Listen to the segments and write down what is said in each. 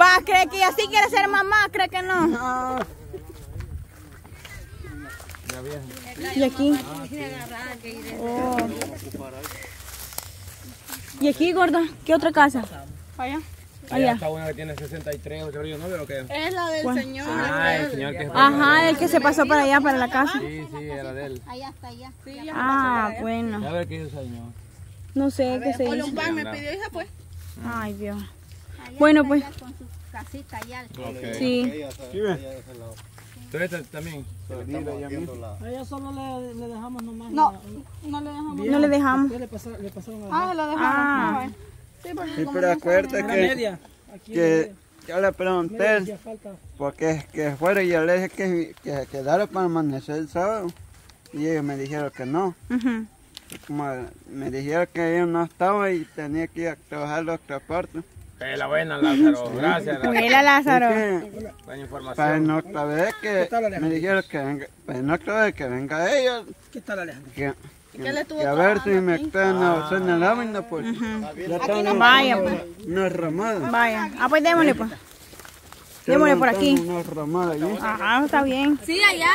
Va, cree que así quiere ser mamá, cree que no. No. ¿Y aquí? Oh. ¿Y aquí, gorda? ¿Qué otra casa? Allá. Allá está una que tiene 63, 8 yo no veo qué. Es la del señor. Ah, el señor que es. Ajá, el que se pasó para allá, para la casa. Sí, sí, era de él. Allá está, allá. Ah, bueno. A ver qué hizo el señor. No sé qué se hizo. Un pan me pidió, hija, pues. Ay, Dios. Bueno, pues. Con su casita allá. Sí. Entonces también. A ella solo le dejamos nomás. No, no le dejamos. No le dejamos. Le pasaron. Ah, se lo dejamos. Sí, pero acuérdate que yo le pregunté, porque es que fuera y yo le dije que se quedara para amanecer el sábado, y ellos me dijeron que no. Como me dijeron que ellos no estaban y tenía que ir a trabajar la otra parte. Pela buena, Lázaro, gracias. Pela, Lázaro. Buena información. Para no otra vez que me dijeron que venga, para no otra vez que venga ellos. ¿Qué tal, Alejandro? Que a ver si me están haciendo la lámina, pues. Aquí no vaya, pues. Unas ramadas. Vaya. Ah, pues démosle, pues. Démosle por aquí. Unas ramadas, ¿eh? Ajá, está bien. Sí, allá.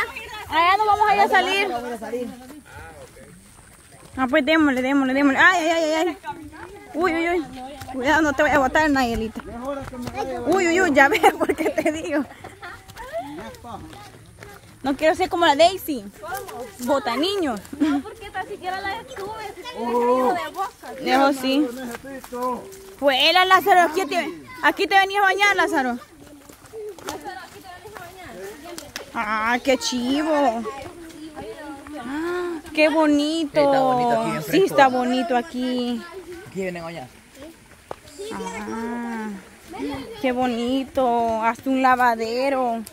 Allá nos vamos a ir a salir. Ah, pues démosle, démosle, démosle. Ay, ay, ay, ay. Uy, uy, uy. Cuidado, no te vayas a botar, Nayelita. Uy, uy, uy, ya ves por qué te digo. No quiero ser como la Daisy. ¿Cómo? Bota niños. No, porque tan siquiera la estuve. Si de boca. Eso sí. Pues él, Lázaro, aquí te venías a bañar, Lázaro. Lázaro, aquí te venías a bañar. Ah, qué chivo. Ah, qué bonito. Está bonito aquí. Sí, está bonito aquí. Aquí vienen a bañar. Ah, qué bonito. Hasta un lavadero.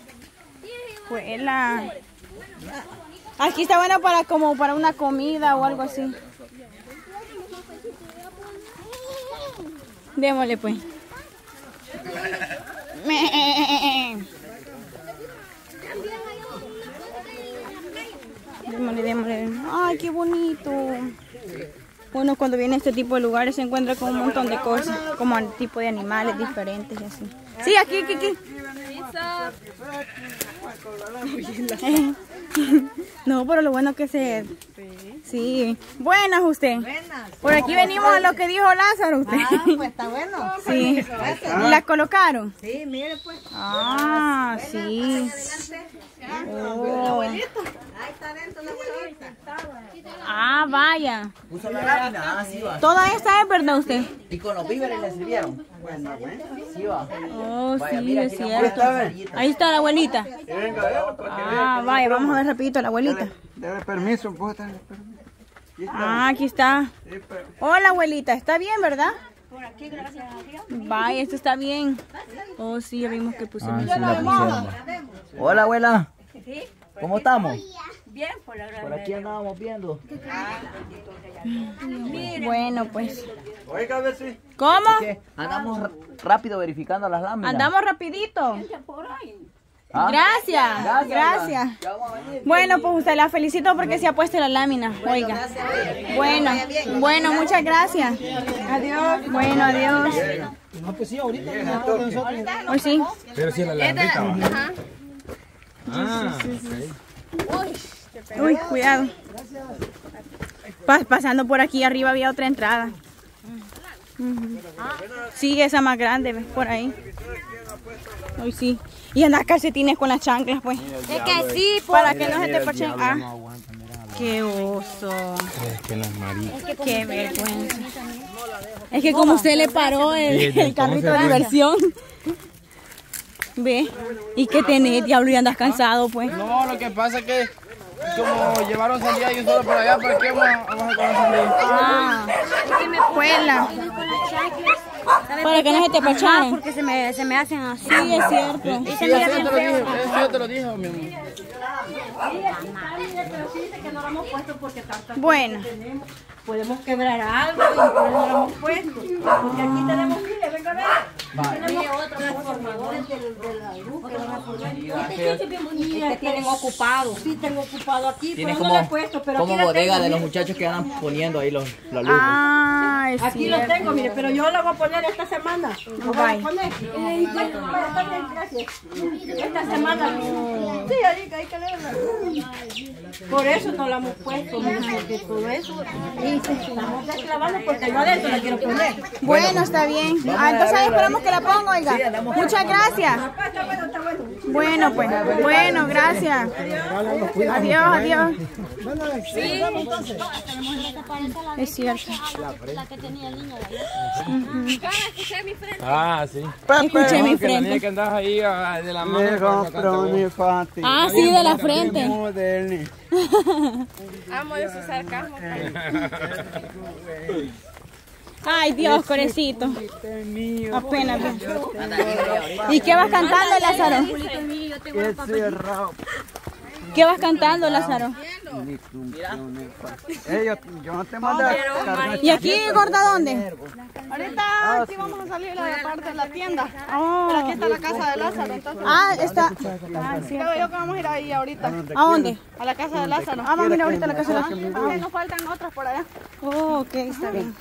Aquí está bueno para como para una comida o algo así. Démosle, pues. Démosle, démosle. Ay, qué bonito. Uno cuando viene a este tipo de lugares se encuentra con un montón de cosas, como tipo de animales diferentes y así. Sí, aquí, Kiki. No, pero lo bueno que se... Sí. Buenas usted. Por aquí venimos a lo que dijo Lázaro usted. Ah, pues está bueno. Sí. ¿La colocaron? Sí, mire pues. Ah, sí. Oh. Ahí está dentro la abuelita. Ah, vaya. Toda esta es, ¿verdad usted? Y con los víveres le sirvieron. Bueno, sí va. Oh, sí, es cierto. Ahí está la abuelita. Ah, vaya, vamos a ver rapidito a la abuelita. Dale permiso, pues. Ah, aquí está. Hola, abuelita, ¿está bien, verdad? Por aquí, gracias a Dios. Vaya, esto está bien. Oh, sí, ya vimos que pusimos. Hola, abuela. ¿Cómo estamos? Bien, por aquí andábamos viendo. Bueno, pues. Oiga, a ver si. ¿Cómo? Andamos rápido verificando las láminas. Andamos rapidito. ¿Ah? Gracias, gracias, gracias. Bueno, pues usted la felicito porque se ha puesto la lámina. Oiga. Bueno, bueno, muchas gracias. Adiós. Bueno, adiós. No, pues sí, ahorita. Hoy sí. Pero sí la lámina. Ajá. Ah, sí. Uy, cuidado. Pasando por aquí arriba había otra entrada. Sí, esa más grande, ves por ahí. Uy, sí. Y andar calcetines con las chanclas, pues. Es que sí, para que no se te parchen. Ah, qué oso. Es que las maricas. Qué vergüenza. Es que como usted le paró el carrito de diversión. Ve, y que tenés, diablo, y andas cansado, pues. No, lo que pasa es que como llevaron sandía y un solo por allá, ¿por qué vamos a comer sandía? Ah, es que me cuela. Para que no se te pacharan. Porque se me hacen así. Sí, es cierto. Sí, sí, yo te lo dije, mi amor. Bueno. Podemos quebrar algo y no lo hemos puesto. Porque aquí tenemos miles, venga a ver. Tenemos otros transformadores de la luz que van a poner. Tienen ocupado. Sí, tengo ocupado aquí, pero no lo he puesto. Como bodega de los muchachos que van poniendo ahí la luz. Ah, Ay, aquí cierto. Lo tengo, mire, pero yo la voy a poner esta semana. Lo voy a poner. Gracias. Esta semana. No. Sí, hay que leerla. Por eso no la hemos puesto, porque todo eso. Y si vamos a clavarla, porque yo adentro la quiero poner. Bueno, está bien. Ah, entonces esperamos que la ponga, oiga. Muchas gracias. Bueno, pues. Bueno, gracias. Adiós, adiós. Sí, entonces. Es cierto. La que tenía el niño. Escuché mi frente. Ah, sí. Escuché mi frente. La niña que andaba ahí de la mano. Ah, sí, de la frente. Amo de su sarcasmo. Ay, Dios, corecito. Apenas. ¿Y qué vas cantando, Lázaro? ¿Qué vas cantando, Lázaro? Yo no te mando. ¿Y aquí, gorda, dónde? Ahorita sí vamos a salir de la parte de la tienda. Pero aquí está la casa de Lázaro. Entonces, está. Creo yo que vamos a ir ahí ahorita. ¿A dónde? A la casa de Lázaro. Vamos a ir ahorita a la casa de Lázaro. Nos faltan otras por allá. Oh, ok, está bien.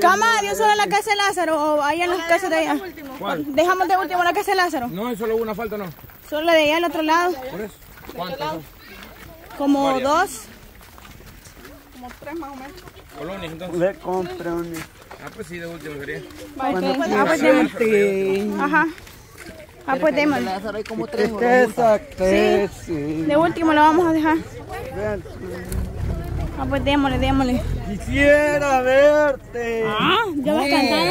Cama, ¿yo solo la casa de Lázaro o ahí en las casas de allá? ¿Dejamos de último la casa de Lázaro? No, solo una falta, no. Solo de allá al otro lado. ¿Por eso? ¿Cuántos? Como varias. Dos. Como tres más o menos. Colones, entonces. Le compré un... Ah, pues sí, de último quería. Pues démosle. Ajá. Ah, pues démosle. Sí, de último lo vamos a dejar. Ah, pues démosle. Quisiera verte. Ah, ya vas a cantar.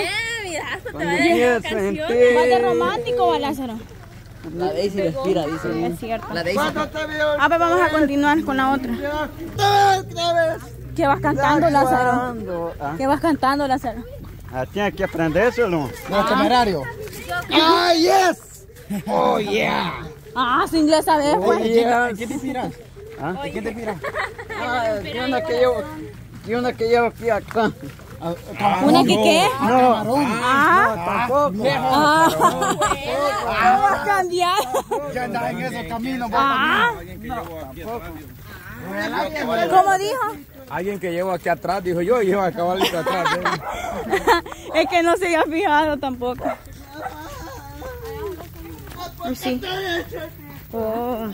Mira, eso te va a dejar canciones. ¿Vas de romántico o Lázaro? La Daisy respira, dice. Sí, es cierto. La Daisy. Ah, pues vamos a continuar con la otra. ¿Qué vas cantando, Lázaro? ¿Qué vas cantando, Lázaro? Ah, tienes que aprendérselo. No, temerario. ¡Ah, yes! ¡Oh, yeah! Ah, su inglés sabes, pues. ¿Qué te inspiras? ¿Qué te inspiras? Ah, una que llevo aquí acá. ¿Una que qué? No, tampoco. Vamos a cambiar. ¿Qué andas en esos caminos? ¿Cómo dijo? Alguien que llevo aquí atrás, dijo yo, y yo a cabalito atrás. Es que no se había fijado tampoco. Sí. Oh.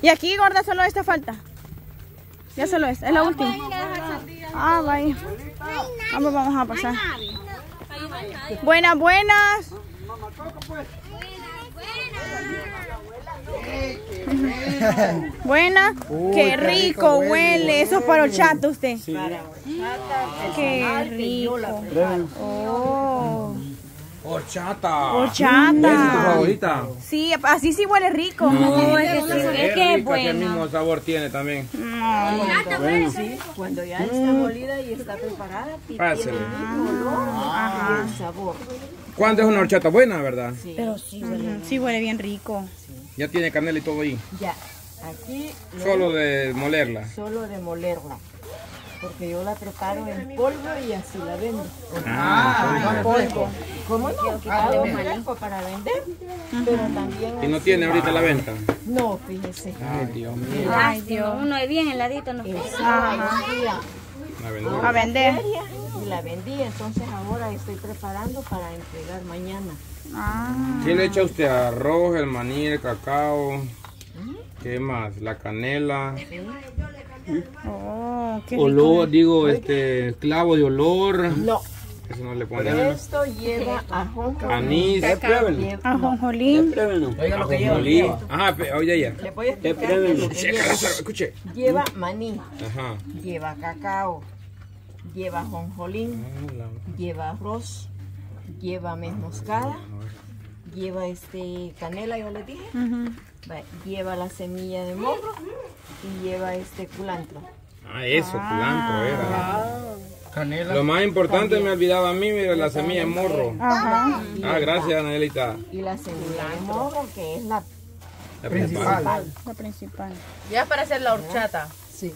Y aquí, gorda, solo esta falta. Ya solo es la última. Ah, vaya. Vamos a pasar. Buenas. Buenas. Qué rico huele. Eso es para horchata usted. Sí. Qué rico. Oh. Horchata. ¿Esa es tu favorita? Sí, así sí huele rico. No, es que es bueno. El mismo sabor tiene también. Cuando ya está molida y está preparada, tiene el color y el sabor. ¿Cuándo es una horchata buena, verdad? Sí. Pero sí huele. Sí huele bien rico. Ya tiene canela y todo ahí. Ya. Aquí. Solo de molerla. Solo de molerla. Porque yo la preparo en polvo y así la vendo. En polvo. ¿Cómo no? Hago manejo para vender, pero también... ¿Y no tiene ahorita la venta? No, fíjese. Ay, Dios mío. Ay, Dios. Uno es bien heladito, ¿no? A vender. Y la vendí, entonces ahora estoy preparando para entregar mañana. ¿Qué le echa usted? Arroz, el maní, el cacao, ¿qué más? La canela... olor, digo, clavo de olor. No. Eso no le ponen. Esto lleva anís. Ajonjolín. Oiga lo que lleva. Ajá, oye ya. Le voy a explicar lo que lleva. Escuche. Lleva maní. Ajá. Lleva cacao. Lleva ajonjolín. Lleva arroz. Lleva nuez moscada. Lleva canela, yo le dije. Lleva la semilla de morro y lleva culantro. Ah, eso, culantro era. Canela. Lo más importante me olvidaba a mí, mira, la semilla de morro. Ajá. Ah, gracias, Nayelita. Y la semilla de morro, que es la principal. La principal. Ya para hacer la horchata. Sí.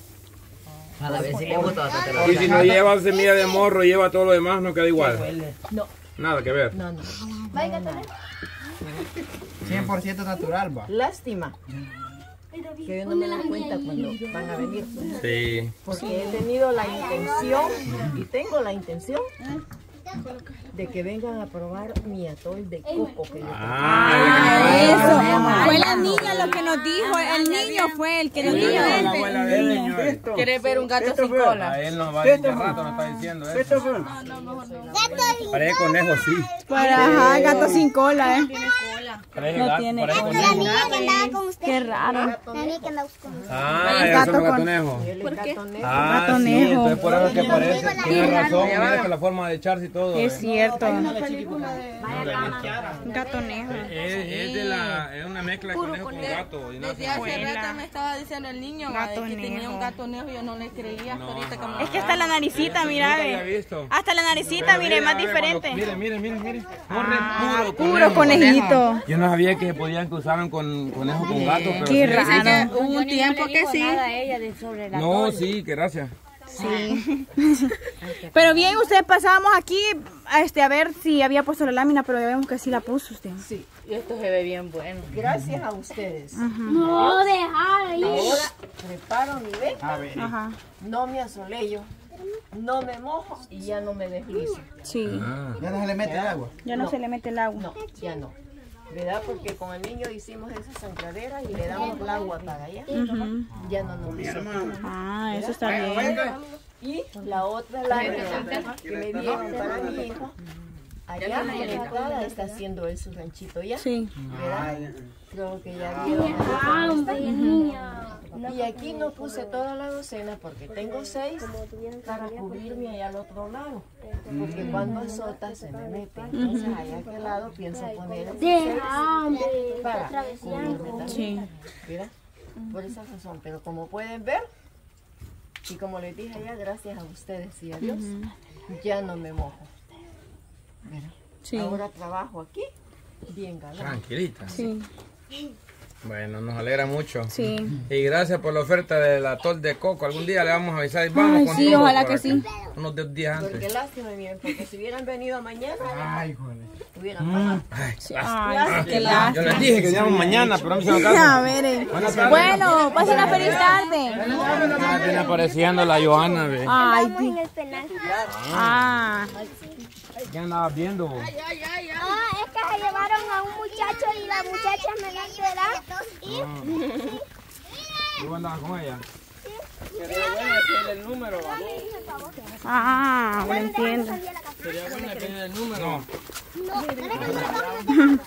A la vez si le gusta. Y si no lleva semilla de morro, lleva todo lo demás, no queda igual. No. Nada que ver. No, no. Venga, 100% natural, va. Lástima que yo no me doy cuenta cuando van a venir. Sí. Porque he tenido la intención y tengo la intención de que vengan a probar mi atol de coco que yo eso. Fue la niña lo que nos dijo, el niño fue el que nos dijo. ¿Quieres ver un gato sin cola? A él no va a ir, rato me está diciendo eso. ¿Esto fue? Parece conejo, sí. Para gato sin cola, ¿eh? No tiene cola. No tiene cola. La niña que andaba con usted. Qué raro. La niña que andaba con usted. Ah, el gato gatonejo. ¿Por qué? Ah, gatonejo. Entonces por eso es que parece. Tiene razón, mira que la forma de echarse y todo. Es cierto. Gatonejo. Es una mezcla de conejo con gato. Desde hace rato me estaba diciendo el niño que tenía un gatonejo y yo no le creía. Es que hasta la naricita, mira. Hasta la naricita, mire, más diferente. Mire, mire, mire, mire. Puro conejito. Yo no sabía que podían cruzar con conejos con gatos, pero qué raro. Hubo un tiempo que sí. No, sí, que gracias. Sí. Pero bien, usted pasábamos aquí a ver si había puesto la lámina, pero ya vemos que sí la puso usted. Sí, y esto se ve bien bueno. Gracias a ustedes. No, dejar ahí. Ahora preparo mi venta. No me asolé yo. No me mojo y ya no me deslizo. Sí. Ya no se le mete el agua. Ya no se le mete el agua. No, ya no. ¿Verdad? Porque con el niño hicimos esa zancadera y le damos el agua para allá. Ya no nos hizo. Ah, eso está bien. Y la otra lámina que me dieron para mi hijo, allá en la entrada está haciendo él su ranchito ya. Sí. ¿Verdad? Creo que ya vieron. Y aquí no puse toda la docena porque tengo 6 para cubrirme allá al otro lado. Porque cuando azota se me mete. Entonces allá a aquel lado pienso poner el 6 para cubrirme también. Mira, por esa razón. Pero como pueden ver, y como les dije allá, gracias a ustedes y a Dios, ya no me mojo. Mira, ahora trabajo aquí bien galán. Tranquilita. Sí. Bueno, nos alegra mucho. Sí. Y gracias por la oferta del atol de coco. Algún día le vamos a avisar y vamos con sí, ojalá que sí. Unos 10 días antes. Porque lástima, miren, porque si hubieran venido mañana, ay, joder. Hubieran pasado. Ay, qué lástima. Yo les dije que íbamos mañana, pero no se nos da. Bueno, pasen una feliz tarde. Viene apareciendo la Johanna, ve. Ay, sí. Ah. Ya andaba viendo. No, es que se llevaron a un muchacho y la muchacha me la liberó. ¿Tú andabas con ella? Sí. Pero bueno, tiene el número, ¿va? Ah, no entiendo. Sería bueno que tiene el número.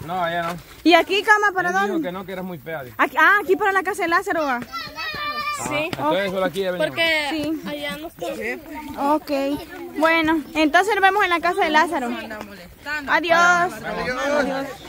No, allá no. ¿Y aquí, cama, para dónde? Dijo que no, que eras muy fea. Aquí para la casa de Lázaro, ¿va? Sí, entonces solo aquí ya venimos. Porque sí. Allá no estoy. Ok, bueno, entonces nos vemos en la casa de Lázaro. Adiós. Adiós.